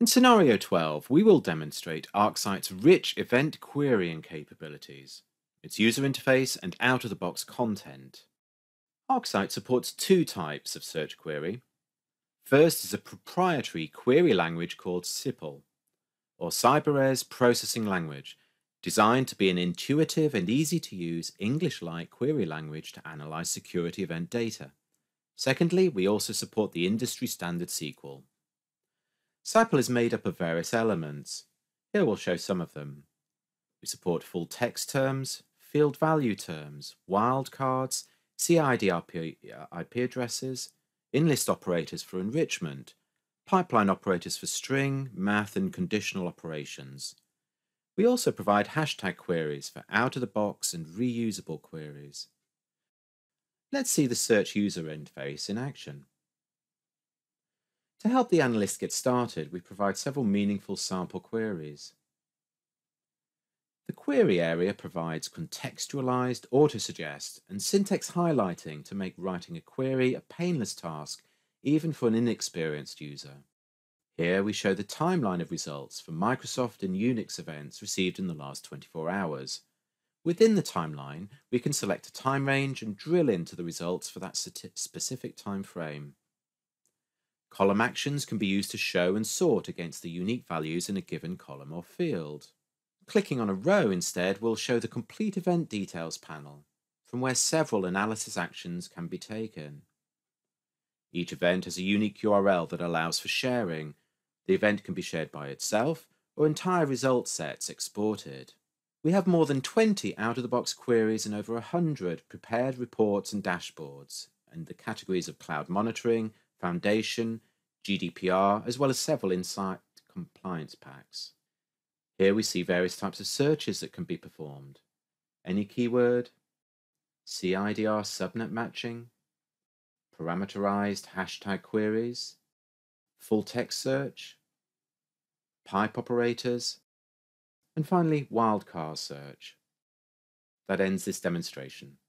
In scenario 12, we will demonstrate ArcSight's rich event querying capabilities, its user interface and out-of-the-box content. ArcSight supports two types of search query. First is a proprietary query language called CIPL, or CyberRES Processing Language, designed to be an intuitive and easy-to-use English-like query language to analyze security event data. Secondly, we also support the industry-standard SQL. CIPL is made up of various elements. Here we'll show some of them. We support full text terms, field value terms, wildcards, CIDR IP addresses, in-list operators for enrichment, pipeline operators for string, math and conditional operations. We also provide hashtag queries for out-of-the-box and reusable queries. Let's see the search user interface in action. To help the analyst get started, we provide several meaningful sample queries. The query area provides contextualized autosuggest and syntax highlighting to make writing a query a painless task, even for an inexperienced user. Here we show the timeline of results for Microsoft and Unix events received in the last 24 hours. Within the timeline, we can select a time range and drill into the results for that specific time frame. Column actions can be used to show and sort against the unique values in a given column or field. Clicking on a row instead will show the complete event details panel, from where several analysis actions can be taken. Each event has a unique URL that allows for sharing. The event can be shared by itself or entire result sets exported. We have more than 20 out-of-the-box queries and over 100 prepared reports and dashboards, and the categories of cloud monitoring, Foundation, GDPR, as well as several insight compliance packs. Here we see various types of searches that can be performed. Any keyword, CIDR subnet matching, parameterized hashtag queries, full text search, pipe operators, and finally wildcard search. That ends this demonstration.